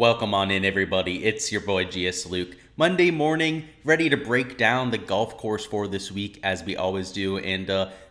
Welcome on in, everybody. It's your boy G.S. Luke. Monday morning, ready to break down the golf course for this week as we always do, and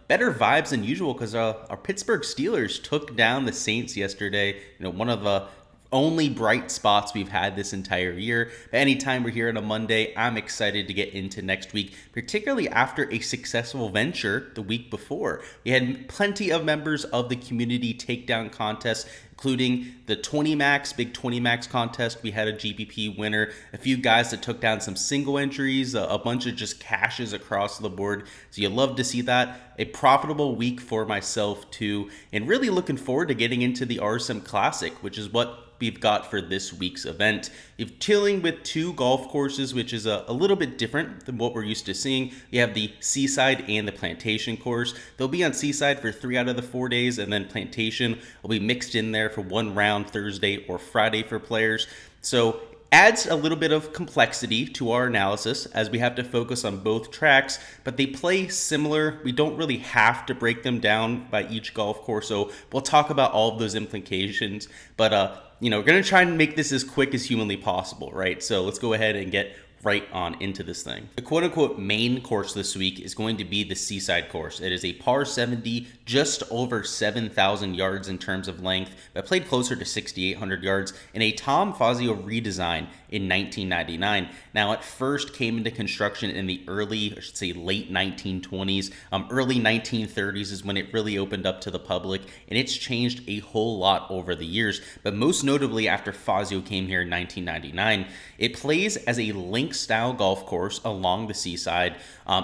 better vibes than usual because our Pittsburgh Steelers took down the Saints yesterday. You know, one of the only bright spots we've had this entire year. But anytime we're here on a Monday, I'm excited to get into next week, particularly after a successful venture the week before. We had plenty of members of the community takedown contest, including the 20 max, big 20 max contest. We had a GPP winner, a few guys that took down some single entries, a bunch of just cashes across the board. So you love to see that. A profitable week for myself too. And really looking forward to getting into the RSM Classic, which is what we've got for this week's event. You're dealing with two golf courses, which is a little bit different than what we're used to seeing. You have the Seaside and the Plantation course. They'll be on Seaside for 3 out of the 4 days, and then Plantation will be mixed in there for 1 round Thursday or Friday for players. So adds a little bit of complexity to our analysis as we have to focus on both tracks, but they play similar. We don't really have to break them down by each golf course, so we'll talk about all of those implications. But you know, we're going to try and make this as quick as humanly possible, right? So let's go ahead and get right on into this thing. The quote-unquote main course this week is going to be the Seaside course. It is a par 70, just over 7,000 yards in terms of length, but played closer to 6,800 yards in a Tom Fazio redesign in 1999. Now, it first came into construction in the early, I should say late 1920s. Early 1930s is when it really opened up to the public, and it's changed a whole lot over the years, but most notably after Fazio came here in 1999. It plays as a link style golf course along the seaside.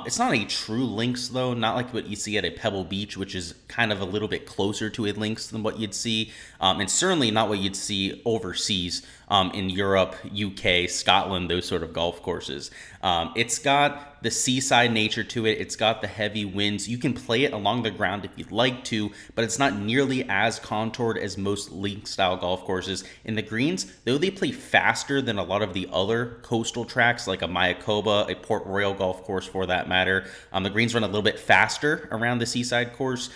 It's not a true links though, not like what you see at a Pebble Beach, which is kind of a little bit closer to a links than what you'd see, and certainly not what you'd see overseas in Europe, UK, Scotland, those sort of golf courses. It's got the seaside nature to it. It's got the heavy winds. You can play it along the ground if you'd like to, but it's not nearly as contoured as most links style golf courses. And the greens, though they play faster than a lot of the other coastal tracks, like a Mayakoba, a Port Royal golf course for that matter, the greens run a little bit faster around the seaside course.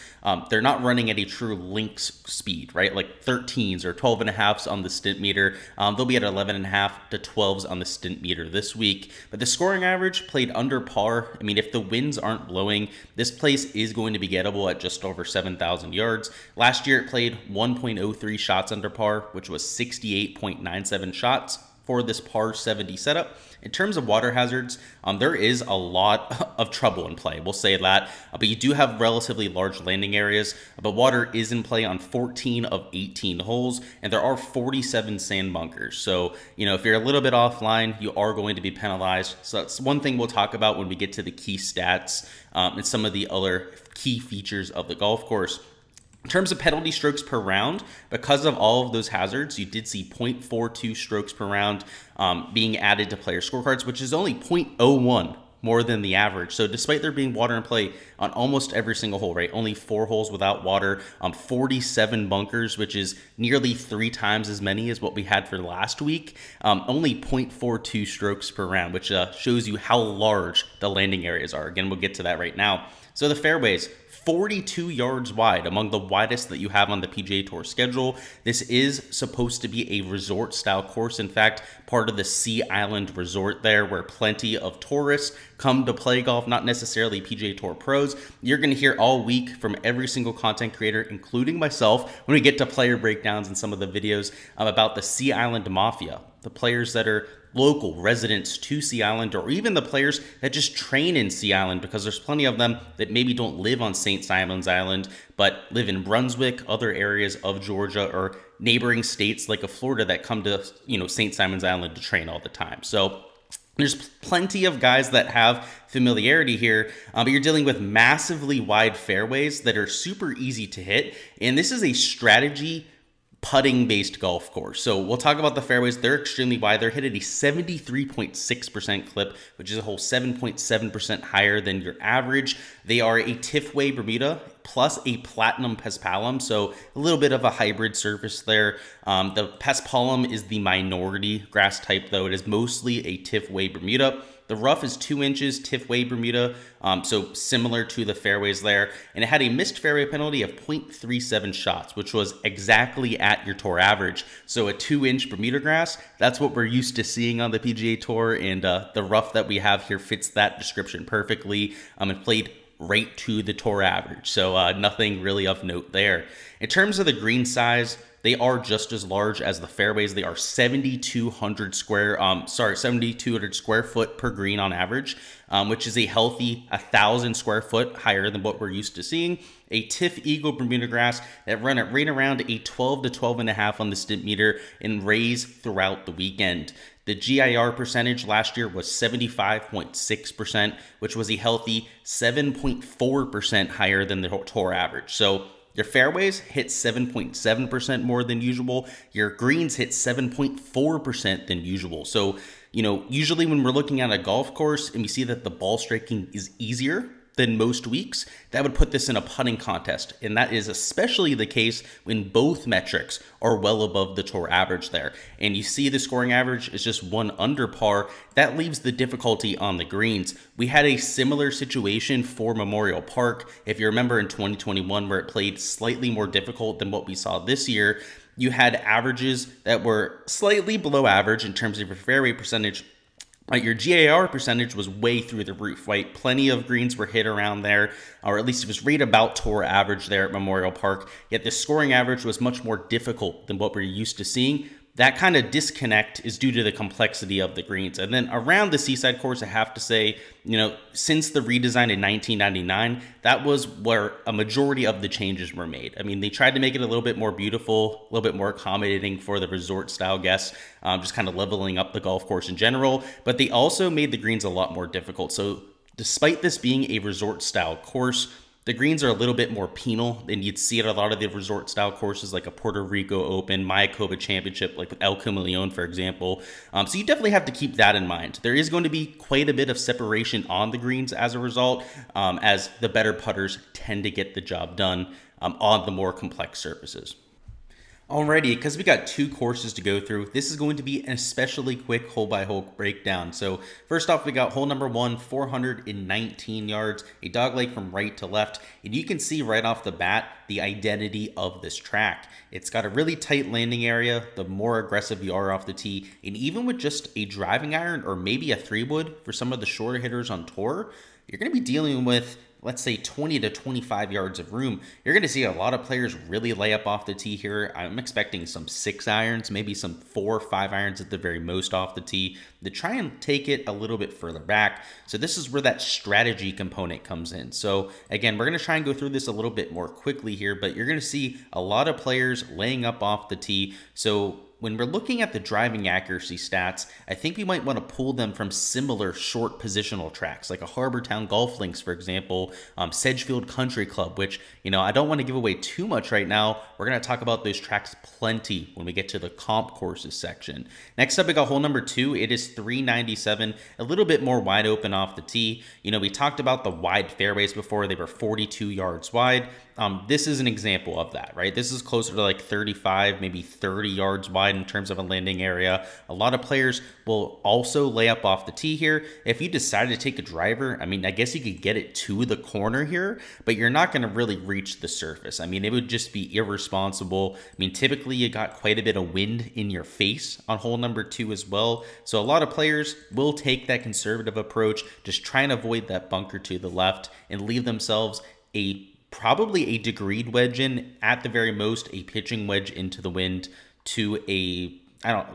They're not running at a true links speed, right? Like 13s or 12.5s on the stint meter. They'll be at 11.5 to 12s on the stint meter this week. But the scoring average played under par. I mean, if the winds aren't blowing, this place is going to be gettable at just over 7,000 yards. Last year, it played 1.03 shots under par, which was 68.97 shots for this par 70 setup. In terms of water hazards, there is a lot of trouble in play, we'll say that, but you do have relatively large landing areas, but water is in play on 14 of 18 holes, and there are 47 sand bunkers. So, you know, if you're a little bit offline, you are going to be penalized. So that's one thing we'll talk about when we get to the key stats and some of the other key features of the golf course. In terms of penalty strokes per round, because of all of those hazards, you did see 0.42 strokes per round being added to player scorecards, which is only 0.01 more than the average. So despite there being water in play on almost every single hole, right? Only 4 holes without water, 47 bunkers, which is nearly 3 times as many as what we had for last week. Only 0.42 strokes per round, which shows you how large the landing areas are. Again, we'll get to that right now. So the fairways, 42 yards wide, among the widest that you have on the PGA Tour schedule. This is supposed to be a resort style course. In fact, part of the Sea Island resort there, where plenty of tourists come to play golf, not necessarily PGA Tour pros. You're going to hear all week from every single content creator, including myself, when we get to player breakdowns and some of the videos about the Sea Island Mafia, the players that are local residents to Sea Island, or even the players that just train in Sea Island, because there's plenty of them that maybe don't live on Saint Simon's Island, but live in Brunswick, other areas of Georgia, or neighboring states like Florida that come to, you know, Saint Simon's Island to train all the time. So there's plenty of guys that have familiarity here, but you're dealing with massively wide fairways that are super easy to hit. And this is a strategy putting-based golf course. So we'll talk about the fairways. They're extremely wide. They're hit at a 73.6% clip, which is a whole 7.7% higher than your average. They are a Tifway Bermuda plus a Platinum Paspalum, so a little bit of a hybrid surface there. The Paspalum is the minority grass type, though. It is mostly a Tifway Bermuda. The rough is 2 inches, Tifway Bermuda, so similar to the fairways there. And it had a missed fairway penalty of 0.37 shots, which was exactly at your tour average. So a 2-inch Bermuda grass, that's what we're used to seeing on the PGA Tour, and the rough that we have here fits that description perfectly. It played right to the tour average, so nothing really of note there. In terms of the green size, they are just as large as the fairways. They are 7,200 square foot per green on average, which is a healthy 1,000 square foot higher than what we're used to seeing. A Tiff Eagle Bermuda grass that run at right around a 12 to 12.5 on the stimp meter and raise throughout the weekend. The GIR percentage last year was 75.6%, which was a healthy 7.4% higher than the tour average. So your fairways hit 7.7% more than usual. Your greens hit 7.4% than usual. So, you know, usually when we're looking at a golf course and we see that the ball striking is easier than most weeks, that would put this in a putting contest. And that is especially the case when both metrics are well above the tour average there. And you see the scoring average is just one under par. That leaves the difficulty on the greens. We had a similar situation for Memorial Park. If you remember in 2021, where it played slightly more difficult than what we saw this year, you had averages that were slightly below average in terms of your fairway percentage. Your GAR percentage was way through the roof, right? Plenty of greens were hit around there, or at least it was right about tour average there at Memorial Park, yet the scoring average was much more difficult than what we're used to seeing. That kind of disconnect is due to the complexity of the greens. And then around the Seaside course, I have to say, you know, since the redesign in 1999, that was where a majority of the changes were made. I mean, they tried to make it a little bit more beautiful, a little bit more accommodating for the resort style guests, just kind of leveling up the golf course in general. But they also made the greens a lot more difficult. So despite this being a resort style course, the greens are a little bit more penal than you'd see at a lot of the resort style courses like a Puerto Rico Open, Mayakoba Championship, like with El Camaleón, for example. So you definitely have to keep that in mind. There is going to be quite a bit of separation on the greens as a result, as the better putters tend to get the job done on the more complex surfaces. Alrighty, because we got two courses to go through, this is going to be an especially quick hole-by-hole breakdown. So first off, we got hole number one, 419 yards, a dogleg from right to left, and you can see right off the bat the identity of this track. It's got a really tight landing area, the more aggressive you are off the tee, and even with just a driving iron or maybe a 3-wood for some of the shorter hitters on tour, you're going to be dealing with, let's say, 20 to 25 yards of room. You're going to see a lot of players really lay up off the tee here. I'm expecting some 6-irons, maybe some 4 or 5-irons at the very most off the tee to try and take it a little bit further back. So this is where that strategy component comes in. So again, we're going to try and go through this a little bit more quickly here, but you're going to see a lot of players laying up off the tee. So when we're looking at the driving accuracy stats, I think we might want to pull them from similar short positional tracks, like a Harbor Town Golf Links, for example, Sedgefield Country Club, which, you know, I don't want to give away too much right now. We're going to talk about those tracks plenty when we get to the comp courses section. Next up, we got hole number two. It is 397, a little bit more wide open off the tee. You know, we talked about the wide fairways before. They were 42 yards wide. This is an example of that, right? This is closer to like 35, maybe 30 yards wide in terms of a landing area. A lot of players will also lay up off the tee here. If you decide to take a driver, I mean, I guess you could get it to the corner here, but you're not going to really reach the surface. I mean, it would just be irresponsible. I mean, typically you got quite a bit of wind in your face on hole number two as well. So a lot of players will take that conservative approach, just try and avoid that bunker to the left and leave themselves a probably a degreed wedge in, at the very most, a pitching wedge into the wind to a,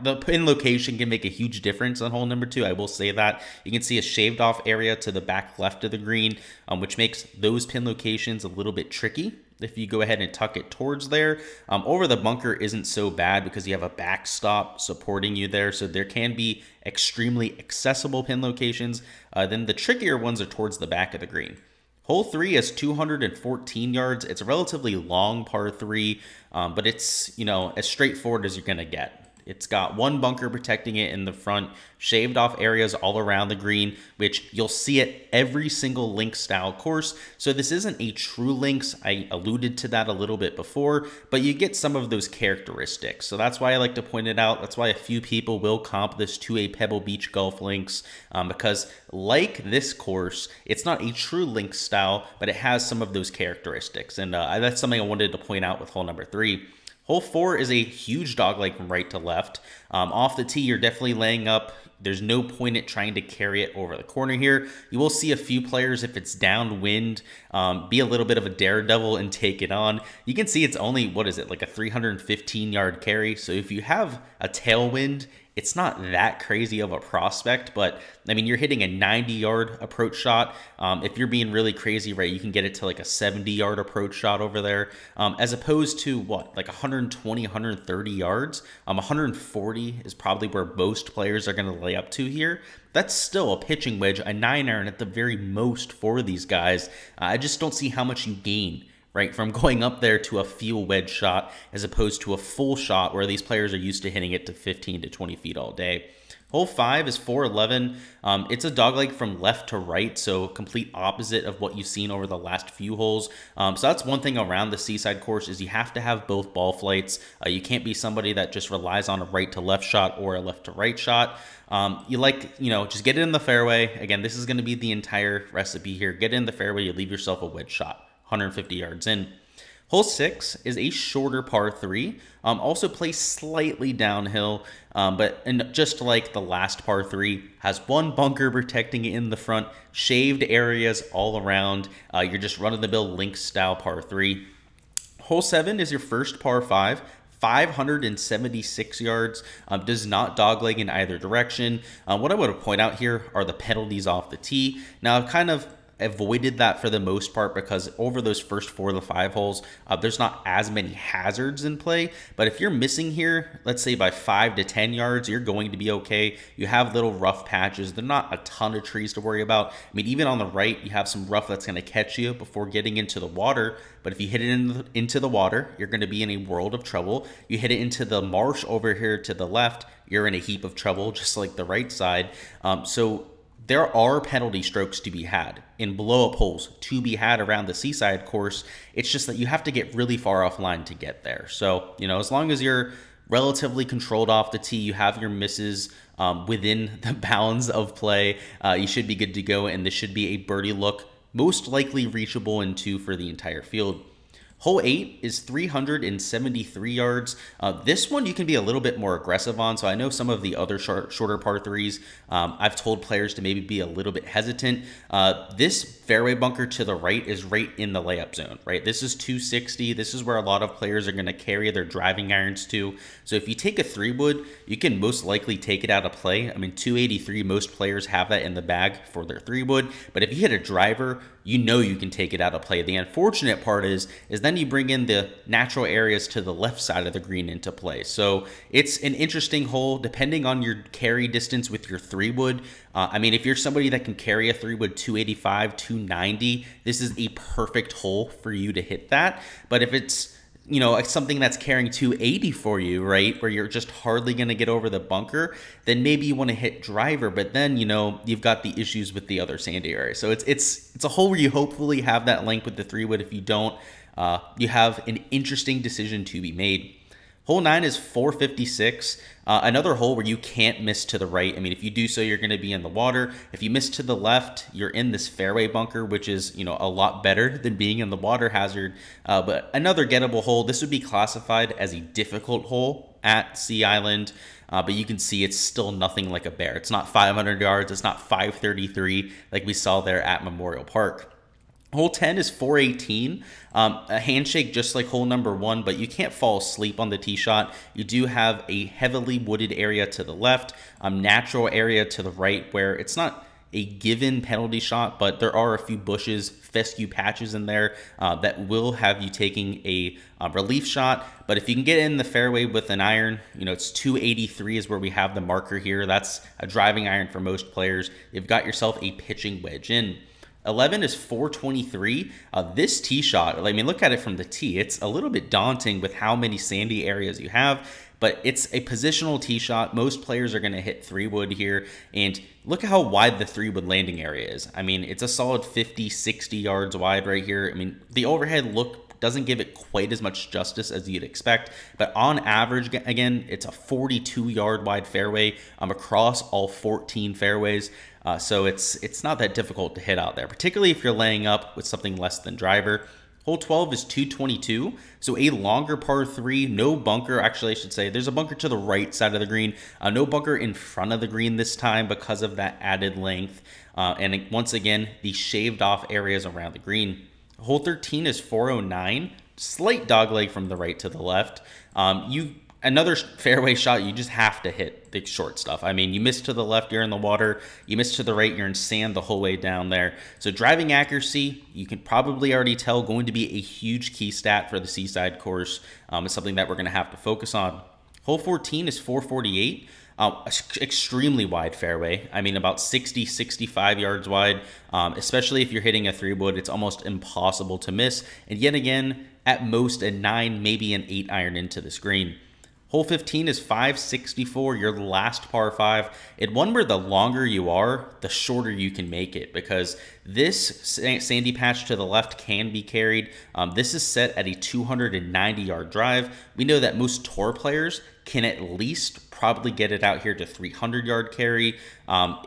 the pin location can make a huge difference on hole number two. I will say that. You can see a shaved off area to the back left of the green, which makes those pin locations a little bit tricky. If you go ahead and tuck it towards there, over the bunker isn't so bad because you have a backstop supporting you there. So there can be extremely accessible pin locations. Then the trickier ones are towards the back of the green. Hole three is 214 yards. It's a relatively long par 3, but it's, you know, as straightforward as you're going to get. It's got one bunker protecting it in the front, shaved off areas all around the green, which you'll see at every single links style course. So this isn't a true links. I alluded to that a little bit before, but you get some of those characteristics. So that's why I like to point it out. That's why a few people will comp this to a Pebble Beach golf links, because like this course, it's not a true links style, but it has some of those characteristics. And that's something I wanted to point out with hole number 3. Hole 4 is a huge dogleg from right to left. Off the tee, you're definitely laying up. There's no point at trying to carry it over the corner here. You will see a few players, if it's downwind, be a little bit of a daredevil and take it on. You can see it's only, what is it, like a 315-yard carry. So if you have a tailwind, it's not that crazy of a prospect, but I mean, you're hitting a 90-yard approach shot. If you're being really crazy, right, you can get it to like a 70-yard approach shot over there, as opposed to what, like 120, 130 yards. 140 is probably where most players are going to lay up to here. That's still a pitching wedge, a 9-iron at the very most for these guys. I just don't see how much you gain, right, from going up there to a feel wedge shot as opposed to a full shot where these players are used to hitting it to 15 to 20 feet all day. Hole 5 is 411. It's a dogleg from left to right, so complete opposite of what you've seen over the last few holes. So that's one thing around the Seaside course is you have to have both ball flights. You can't be somebody that just relies on a right to left shot or a left to right shot. Just get it in the fairway. Again, this is going to be the entire recipe here. Get in the fairway, you leave yourself a wedge shot 150 yards in. Hole 6 is a shorter par 3. Also plays slightly downhill, but just like the last par 3, has one bunker protecting it in the front, shaved areas all around. You're just run-of-the-mill links style par 3. Hole 7 is your first par 5. 576 yards, does not dogleg in either direction. What I want to point out here are the penalties off the tee. Now, I've kind of avoided that for the most part because over those first 4 to 5 holes, there's not as many hazards in play. But if you're missing here, let's say by 5 to 10 yards, you're going to be okay. You have little rough patches. They're not a ton of trees to worry about. I mean, even on the right, you have some rough that's going to catch you before getting into the water. But if you hit it into the water, you're going to be in a world of trouble. You hit it into the marsh over here to the left, you're in a heap of trouble, just like the right side. So there are penalty strokes to be had and blow-up holes to be had around the Seaside course. It's just that you have to get really far offline to get there. So, you know, as long as you're relatively controlled off the tee, you have your misses within the bounds of play, you should be good to go, and this should be a birdie look, most likely reachable in 2 for the entire field. Hole 8 is 373 yards. This one you can be a little bit more aggressive on. So I know some of the other shorter par 3s, I've told players to maybe be a little bit hesitant. This fairway bunker to the right is right in the layup zone, right? This is 260. This is where a lot of players are going to carry their driving irons to. So if you take a 3-wood, you can most likely take it out of play. I mean, 283, most players have that in the bag for their 3-wood. But if you hit a driver, you know you can take it out of play. The unfortunate part is then you bring in the natural areas to the left side of the green into play. So it's an interesting hole depending on your carry distance with your 3-wood. I mean, if you're somebody that can carry a 3-wood 285, 290, this is a perfect hole for you to hit that. But if it's, you know, something that's carrying 280 for you, right, where you're just hardly going to get over the bunker, then maybe you want to hit driver, but then, you know, you've got the issues with the other sandy area. So it's a hole where you hopefully have that link with the 3-wood. If you don't, you have an interesting decision to be made. Hole 9 is 456, another hole where you can't miss to the right. I mean, if you do so, you're going to be in the water. If you miss to the left, you're in this fairway bunker, which is, you know, a lot better than being in the water hazard. But another gettable hole. This would be classified as a difficult hole at Sea Island, but you can see it's still nothing like a bear. It's not 500 yards. It's not 533 like we saw there at Memorial Park. Hole 10 is 418, a handshake just like hole number 1, but you can't fall asleep on the tee shot. You do have a heavily wooded area to the left, natural area to the right where it's not a given penalty shot, but there are a few bushes, fescue patches in there that will have you taking a relief shot. But if you can get in the fairway with an iron, you know, it's 283 is where we have the marker here. That's a driving iron for most players. You've got yourself a pitching wedge in. 11 is 423. This tee shot, I mean, look at it from the tee. It's a little bit daunting with how many sandy areas you have. but it's a positional tee shot. Most players are going to hit 3-wood here, and look how wide the 3-wood landing area is. I mean, it's a solid 50, 60 yards wide right here. I mean, the overhead look doesn't give it quite as much justice as you'd expect, but on average, again, it's a 42-yard wide fairway across all 14 fairways. So it's not that difficult to hit out there, particularly if you're laying up with something less than driver. Hole 12 is 222, so a longer par 3, no bunker. Actually, I should say there's a bunker to the right side of the green, no bunker in front of the green this time because of that added length. And once again, the shaved off areas around the green. Hole 13 is 409, slight dogleg from the right to the left. Another fairway shot, you just have to hit the short stuff. I mean, you miss to the left, you're in the water. You miss to the right, you're in sand the whole way down there. So driving accuracy, you can probably already tell, going to be a huge key stat for the Seaside course. It's something that we're going to have to focus on. Hole 14 is 448. Extremely wide fairway. I mean, about 60, 65 yards wide, especially if you're hitting a 3-wood, it's almost impossible to miss. And yet again, at most a 9, maybe an 8-iron into this green. Hole 15 is 564, your last par 5. It's one where the longer you are, the shorter you can make it, because this sandy patch to the left can be carried. This is set at a 290-yard drive. We know that most tour players can at least probably get it out here to 300-yard carry,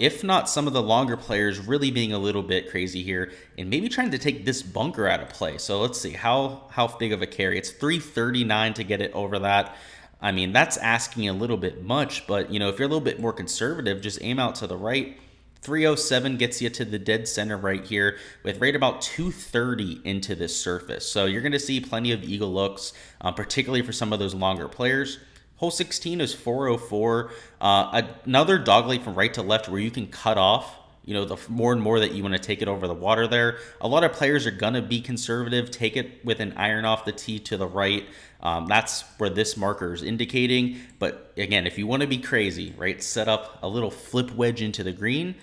if not some of the longer players really being a little bit crazy here and maybe trying to take this bunker out of play. So let's see how big of a carry. It's 339 to get it over that. I mean, that's asking a little bit much, but, you know, if you're a little bit more conservative, just aim out to the right. 307 gets you to the dead center right here with right about 230 into this surface. So you're going to see plenty of eagle looks, particularly for some of those longer players. Hole 16 is 404. Another dogleg from right to left where you can cut off, you know, the more and more that you want to take it over the water there. A lot of players are going to be conservative, take it with an iron off the tee to the right. That's where this marker is indicating. But again, if you want to be crazy, right, set up a little flip wedge into the green,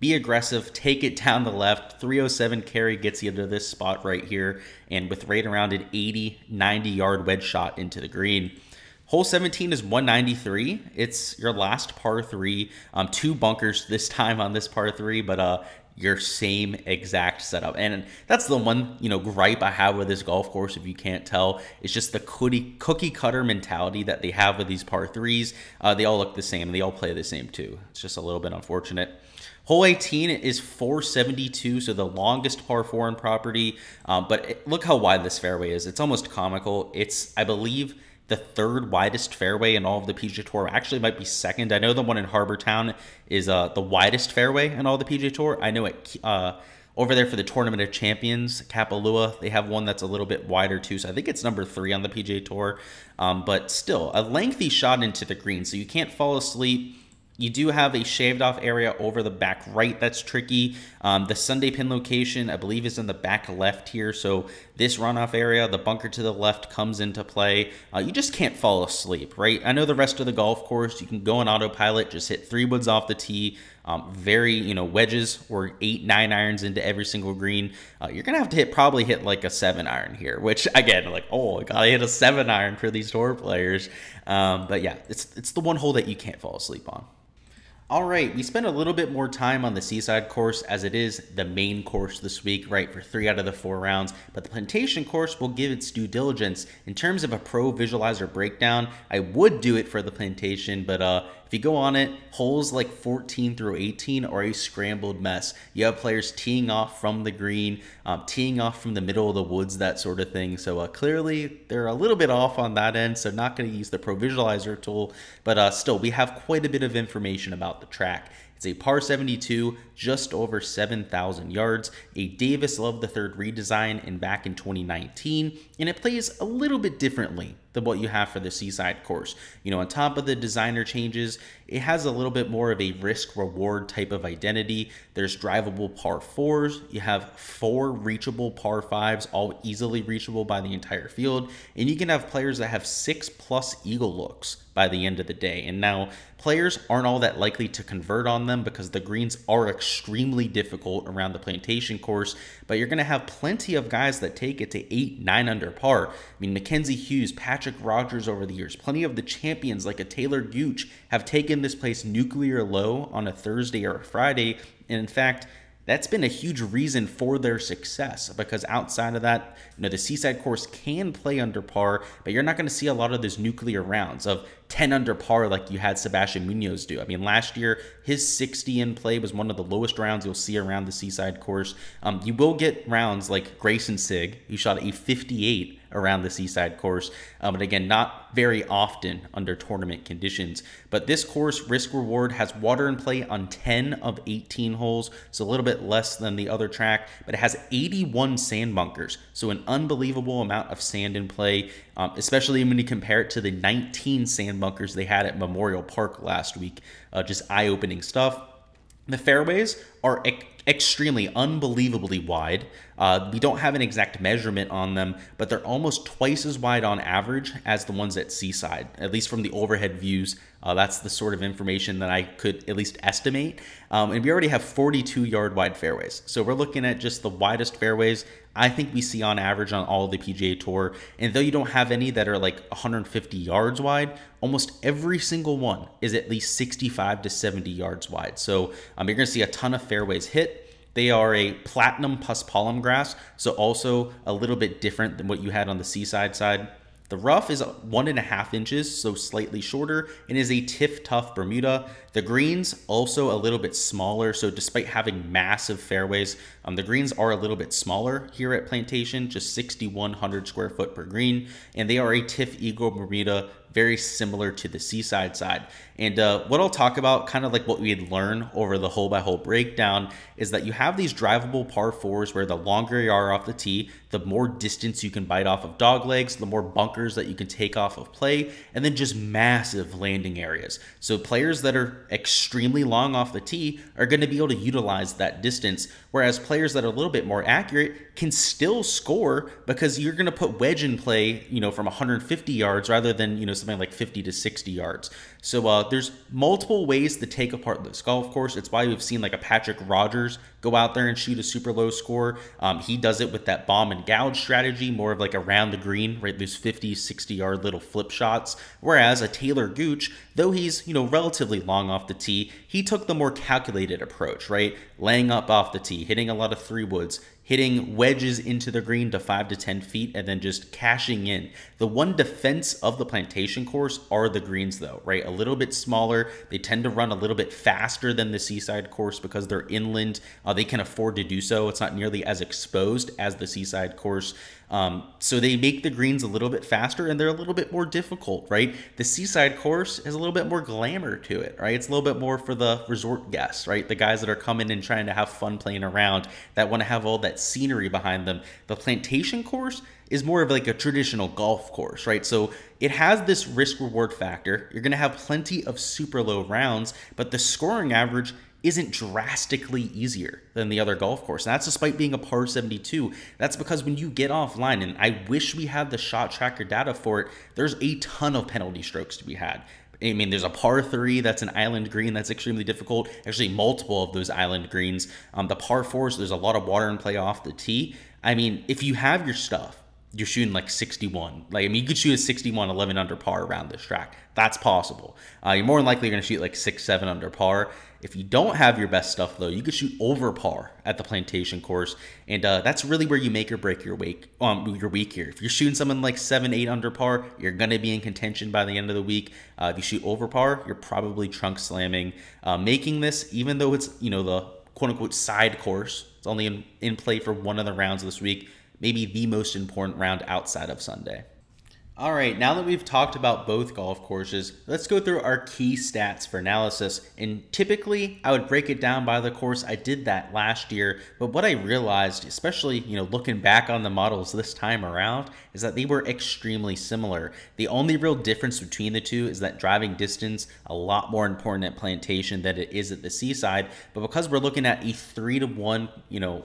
be aggressive, take it down the left. 307 carry gets you to this spot right here, and with right around an 80, 90-yard wedge shot into the green. Hole 17 is 193. It's your last par 3. 2 bunkers this time on this par 3, but your same exact setup. And that's the one, you know, gripe I have with this golf course, if you can't tell. It's just the cookie cutter mentality that they have with these par 3s. They all look the same, and they all play the same too. It's just a little bit unfortunate. Hole 18 is 472, so the longest par 4 on property. But look how wide this fairway is. It's almost comical. It's, I believe, the 3rd widest fairway in all of the PGA Tour. Actually, might be 2nd. I know the one in Harbor Town is the widest fairway in all the PGA Tour. I know it over there for the Tournament of Champions, Kapalua, they have one that's a little bit wider too. So I think it's number 3 on the PGA Tour. But still, a lengthy shot into the green, so you can't fall asleep. You do have a shaved off area over the back right that's tricky. The Sunday pin location, I believe, is in the back left here. So this runoff area, the bunker to the left comes into play. You just can't fall asleep, right? I know the rest of the golf course, you can go on autopilot, just hit 3-woods off the tee, very, you know, wedges or 8, 9 irons into every single green. You're going to have to probably hit like a 7-iron here, which again, like, oh, I got to hit a 7-iron for these tour players. But yeah, it's the one hole that you can't fall asleep on. All right, we spent a little bit more time on the Seaside course as it is the main course this week, right, for 3 out of the 4 rounds, but the Plantation course will give its due diligence. In terms of a pro visualizer breakdown, I would do it for the Plantation, but if you go on it, holes like 14 through 18 are a scrambled mess. You have players teeing off from the green, teeing off from the middle of the woods, that sort of thing. So clearly they're a little bit off on that end, so not going to use the Pro Visualizer tool. But still, we have quite a bit of information about the track. It's a par 72, just over 7,000 yards. A Davis Love III redesign and back in 2019, and it plays a little bit differently than what you have for the Seaside course. You know, on top of the designer changes, it has a little bit more of a risk-reward type of identity. There's drivable par 4s. You have 4 reachable par 5s, all easily reachable by the entire field, and you can have players that have 6+ eagle looks by the end of the day. And now, players aren't all that likely to convert on them because the greens are extremely difficult around the Plantation course, but you're going to have plenty of guys that take it to 8, 9 under par. I mean, Mackenzie Hughes, Patrick Patrick Rogers over the years. Plenty of the champions like a Taylor Gooch have taken this place nuclear low on a Thursday or a Friday. And in fact, that's been a huge reason for their success, because outside of that, you know, the Seaside course can play under par, but you're not going to see a lot of those nuclear rounds of 10 under par like you had Sebastian Munoz do. I mean, last year, his 60 in play was one of the lowest rounds you'll see around the Seaside course. You will get rounds like Grayson Sig, who shot a 58 around the Seaside course, but again, not very often under tournament conditions. But this course, risk reward, has water in play on 10 of 18 holes, so a little bit less than the other track, but it has 81 sand bunkers, so an unbelievable amount of sand in play, especially when you compare it to the 19 sand bunkers they had at Memorial Park last week. Just eye-opening stuff. The fairways are extremely, unbelievably wide. We don't have an exact measurement on them, but they're almost twice as wide on average as the ones at Seaside, at least from the overhead views. That's the sort of information that I could at least estimate. And we already have 42-yard wide fairways. So we're looking at just the widest fairways I think we see on average on all of the PGA Tour. And though you don't have any that are like 150 yards wide, almost every single one is at least 65 to 70 yards wide. So you're going to see a ton of fairways hit. They are a Platinum Paspalum grass, so also a little bit different than what you had on the Seaside side. The rough is 1.5 inches, so slightly shorter, and is a Tiff Tough Bermuda. The greens also a little bit smaller, so despite having massive fairways, the greens are a little bit smaller here at Plantation, just 6,100 square foot per green, and they are a Tiff Eagle Bermuda, very similar to the Seaside side. And what I'll talk about, kind of like what we had learned over the hole-by-hole breakdown, is that you have these drivable par fours where the longer you are off the tee, the more distance you can bite off of dog legs, the more bunkers that you can take off of play, and then just massive landing areas. So players that are extremely long off the tee are going to be able to utilize that distance, whereas players that are a little bit more accurate can still score, because you're going to put wedge in play, you know, from 150 yards rather than, you know, something like 50 to 60 yards. So there's multiple ways to take apart this golf course. It's why we've seen like a Patrick Rogers go out there and shoot a super low score. He does it with that bomb and gouge strategy, more of like around the green, right? Those 50, 60 yard little flip shots. Whereas a Taylor Gooch, though he's, you know, relatively long off the tee, he took the more calculated approach, right? Laying up off the tee, hitting a lot of three woods, hitting wedges into the green to 5 to 10 feet, and then just cashing in. The one defense of the Plantation course are the greens though, right? A little bit smaller. They tend to run a little bit faster than the Seaside course because they're inland. They can afford to do so. It's not nearly as exposed as the Seaside course. So they make the greens a little bit faster and they're a little bit more difficult, right? The Seaside course has a little bit more glamour to it, right? It's a little bit more for the resort guests, right? The guys that are coming and trying to have fun playing around, that want to have all that scenery behind them. The Plantation course is more of like a traditional golf course, right? So it has this risk reward factor. You're going to have plenty of super low rounds, but the scoring average isn't drastically easier than the other golf course. And that's despite being a par 72. That's because when you get offline, and I wish we had the shot tracker data for it, there's a ton of penalty strokes to be had. I mean, there's a par 3 that's an island green that's extremely difficult. Actually, multiple of those island greens. The par 4s, there's a lot of water in play off the tee. I mean, if you have your stuff, you're shooting like 61. Like, I mean, you could shoot a 61, 11 under par around this track. That's possible. You're more than likely going to shoot like 6, 7 under par. If you don't have your best stuff, though, you could shoot over par at the Plantation course. And that's really where you make or break your week here. If you're shooting something like 7, 8 under par, you're going to be in contention by the end of the week. If you shoot over par, you're probably trunk slamming. Making this, even though it's, you know, the quote-unquote side course, it's only in play for one of the rounds this week, maybe the most important round outside of Sunday. All right, now that we've talked about both golf courses, let's go through our key stats for analysis. And typically, I would break it down by the course. I did that last year, but what I realized, especially, you know, looking back on the models this time around, is that they were extremely similar. The only real difference between the two is that driving distance, a lot more important at Plantation than it is at the Seaside. But because we're looking at a 3-to-1, you know,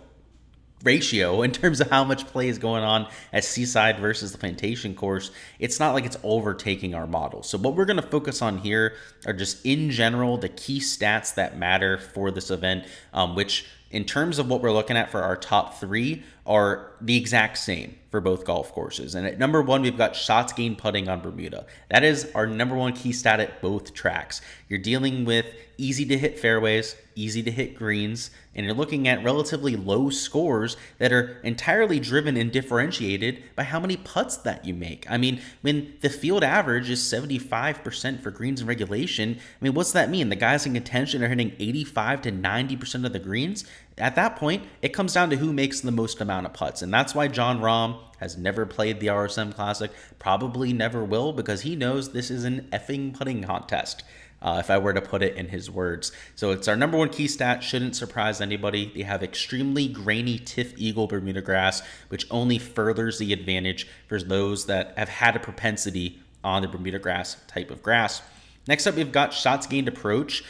ratio in terms of how much play is going on at Seaside versus the Plantation course, it's not like it's overtaking our model. So what we're going to focus on here are just in general the key stats that matter for this event, which in terms of what we're looking at for our top three are the exact same for both golf courses. And at number one, we've got shots gained putting on Bermuda. That is our number one key stat at both tracks. You're dealing with easy to hit fairways, easy to hit greens, and you're looking at relatively low scores that are entirely driven and differentiated by how many putts that you make. I mean, when the field average is 75% for greens in regulation, I mean, what's that mean? The guys in contention are hitting 85 to 90% of the greens? At that point, it comes down to who makes the most amount of putts, and that's why John Rahm has never played the RSM Classic, probably never will, because he knows this is an effing putting contest, if I were to put it in his words. So it's our number one key stat, shouldn't surprise anybody. They have extremely grainy Tiff Eagle Bermuda grass, which only furthers the advantage for those that have had a propensity on the Bermuda grass type of grass. Next up, we've got shots gained approach,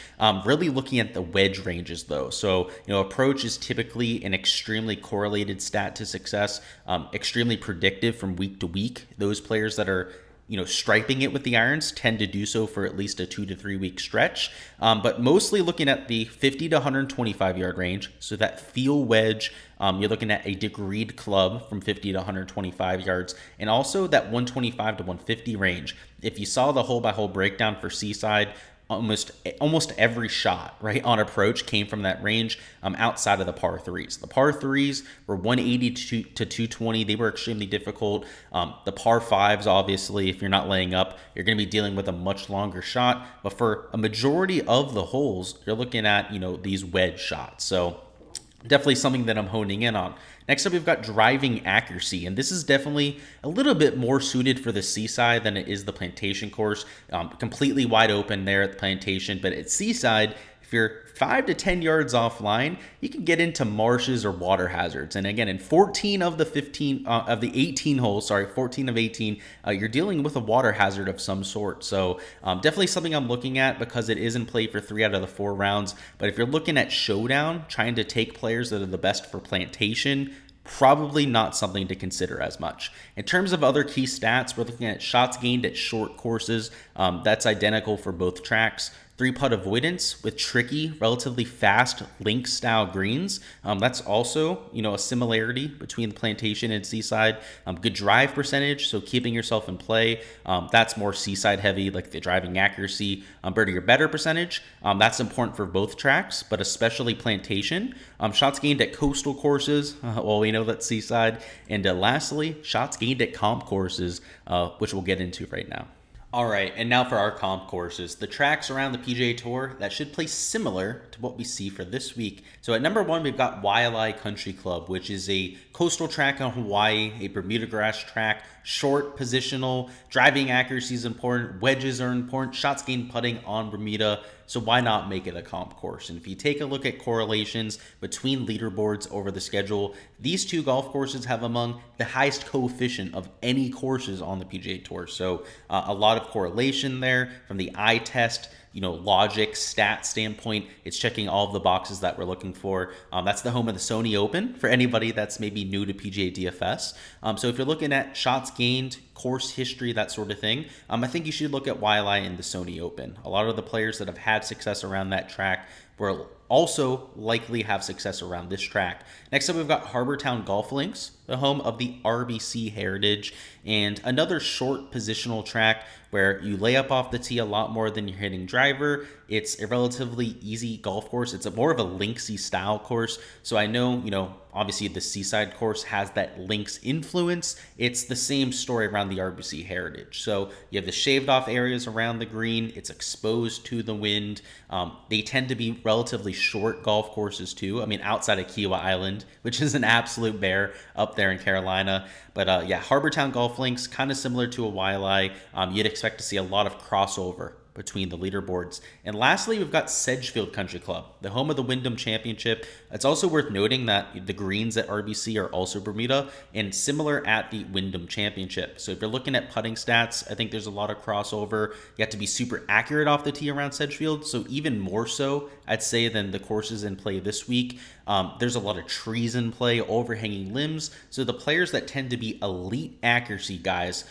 really looking at the wedge ranges though. So, you know, approach is typically an extremely correlated stat to success, extremely predictive from week to week. Those players that are, you know, striping it with the irons tend to do so for at least a 2 to 3 week stretch, but mostly looking at the 50 to 125 yard range. So that feel wedge, you're looking at a degreed club from 50 to 125 yards, and also that 125 to 150 range. If you saw the hole by hole breakdown for Seaside, almost every shot right on approach came from that range, outside of the par threes. The par threes were 180 to 220. They were extremely difficult. The par fives, obviously, if you're not laying up, you're going to be dealing with a much longer shot. But for a majority of the holes, you're looking at, you know, these wedge shots. So definitely something that I'm honing in on. Next up, we've got driving accuracy, and this is definitely a little bit more suited for the Seaside than it is the Plantation course. Completely wide open there at the Plantation, but at Seaside, if you're 5 to 10 yards offline, you can get into marshes or water hazards. And again, in 14 of 18 holes, you're dealing with a water hazard of some sort. So definitely something I'm looking at because it is in play for 3 out of the 4 rounds. But if you're looking at showdown, trying to take players that are the best for Plantation, probably not something to consider as much. In terms of other key stats, we're looking at shots gained at short courses. That's identical for both tracks. 3-putt avoidance with tricky, relatively fast link style greens. That's also, you know, a similarity between the Plantation and Seaside. Good drive percentage, so keeping yourself in play. That's more Seaside heavy, like the driving accuracy. Birdie or better percentage. That's important for both tracks, but especially Plantation. Shots gained at coastal courses. Well, we know that's Seaside. And lastly, shots gained at comp courses, which we'll get into right now. All right, and now for our comp courses, the tracks around the PGA Tour that should play similar to what we see for this week. So at number one, we've got Waialae Country Club, which is a coastal track on Hawaii, a Bermuda grass track, short positional, driving accuracy is important, wedges are important, shots gained putting on Bermuda. So why not make it a comp course? And if you take a look at correlations between leaderboards over the schedule, these two golf courses have among the highest coefficient of any courses on the PGA Tour. So a lot of correlation there from the eye test, you know, logic, stat standpoint. It's checking all of the boxes that we're looking for. That's the home of the Sony Open for anybody that's maybe new to PGA DFS. So if you're looking at shots gained, course history, that sort of thing, I think you should look at Waialae and the Sony Open. A lot of the players that have had success around that track will also likely have success around this track. Next up, we've got Harbor Town Golf Links, the home of the RBC Heritage, and another short positional track where you lay up off the tee a lot more than you're hitting driver. It's a relatively easy golf course. It's more of a linksy style course. So I know, you know, obviously the Seaside course has that links influence. It's the same story around the RBC Heritage. So you have the shaved off areas around the green. It's exposed to the wind. They tend to be relatively short golf courses too. I mean, outside of Kiawah Island, which is an absolute bear up there in Carolina. But yeah, Harbor Town Golf Links, kind of similar to a Waialae. You'd expect to see a lot of crossover between the leaderboards. And lastly, we've got Sedgefield Country Club, the home of the Wyndham Championship. It's also worth noting that the greens at RBC are also Bermuda and similar at the Wyndham Championship. So if you're looking at putting stats, I think there's a lot of crossover. You have to be super accurate off the tee around Sedgefield. So even more so, I'd say, than the courses in play this week. There's a lot of trees in play, overhanging limbs. So the players that tend to be elite accuracy guys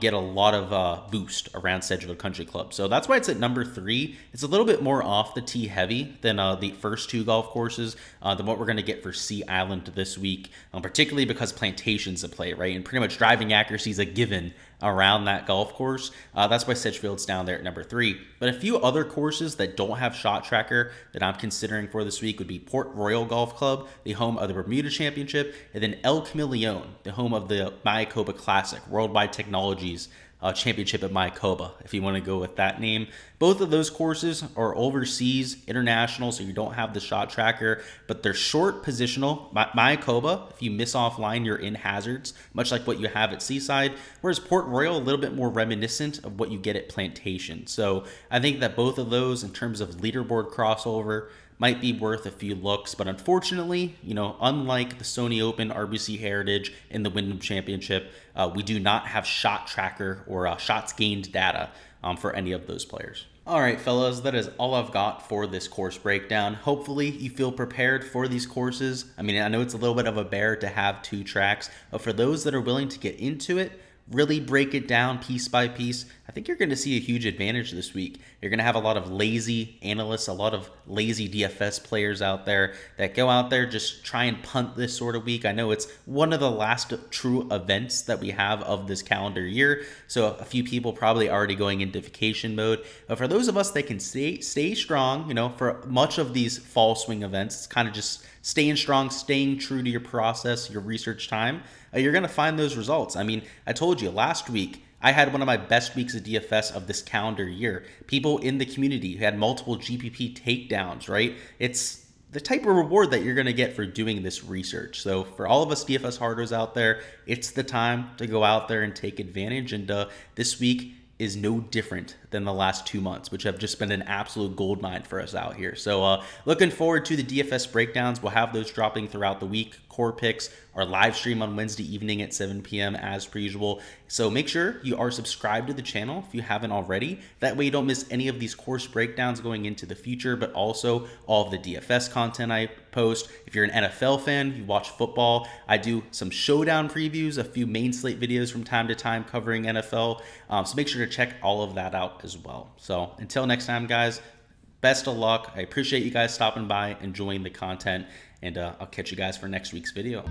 get a lot of boost around Sedgefield Country Club. So that's that's why it's at number 3. It's a little bit more off the tee heavy than the first two golf courses, than what we're going to get for Sea Island this week, particularly because Plantation's a play, right? And pretty much driving accuracy is a given around that golf course. That's why Sedgefield's down there at number 3. But a few other courses that don't have Shot Tracker that I'm considering for this week would be Port Royal Golf Club, the home of the Bermuda Championship, and then El Camaleón, the home of the Mayakoba Classic, Worldwide Technologies Championship at Mayakoba, if you want to go with that name. Both of those courses are overseas, international, so you don't have the Shot Tracker, but they're short positional. Mayakoba, if you miss offline, you're in hazards, much like what you have at Seaside, whereas Port Royal, a little bit more reminiscent of what you get at Plantation. So I think that both of those, in terms of leaderboard crossover, might be worth a few looks, but unfortunately, you know, unlike the Sony Open, RBC Heritage, and the Wyndham Championship, we do not have Shot Tracker or shots gained data for any of those players. All right, fellas, that is all I've got for this course breakdown. Hopefully you feel prepared for these courses. I mean, I know it's a little bit of a bear to have two tracks, but for those that are willing to get into it, really break it down piece by piece, I think you're going to see a huge advantage this week. You're going to have a lot of lazy analysts, a lot of lazy DFS players out there that go out there, just try and punt this sort of week. I know it's one of the last true events that we have of this calendar year, so a few people probably already going into vacation mode. But for those of us that can stay strong, you know, for much of these fall swing events, it's kind of just staying strong, staying true to your process, your research time, you're going to find those results. I mean, I told you last week, I had one of my best weeks of DFS of this calendar year. People in the community who had multiple GPP takedowns, right? It's the type of reward that you're going to get for doing this research. So for all of us DFS hardos out there, it's the time to go out there and take advantage. And this week is no different than the last 2 months, which have just been an absolute goldmine for us out here. So looking forward to the DFS breakdowns. We'll have those dropping throughout the week. Core picks are live stream on Wednesday evening at 7 p.m. as per usual. So make sure you are subscribed to the channel if you haven't already. That way you don't miss any of these course breakdowns going into the future, but also all of the DFS content I post. If you're an NFL fan, you watch football, I do some showdown previews, a few main slate videos from time to time covering NFL. So make sure to check all of that out as well. So until next time, guys, best of luck. I appreciate you guys stopping by, enjoying the content, and I'll catch you guys for next week's video.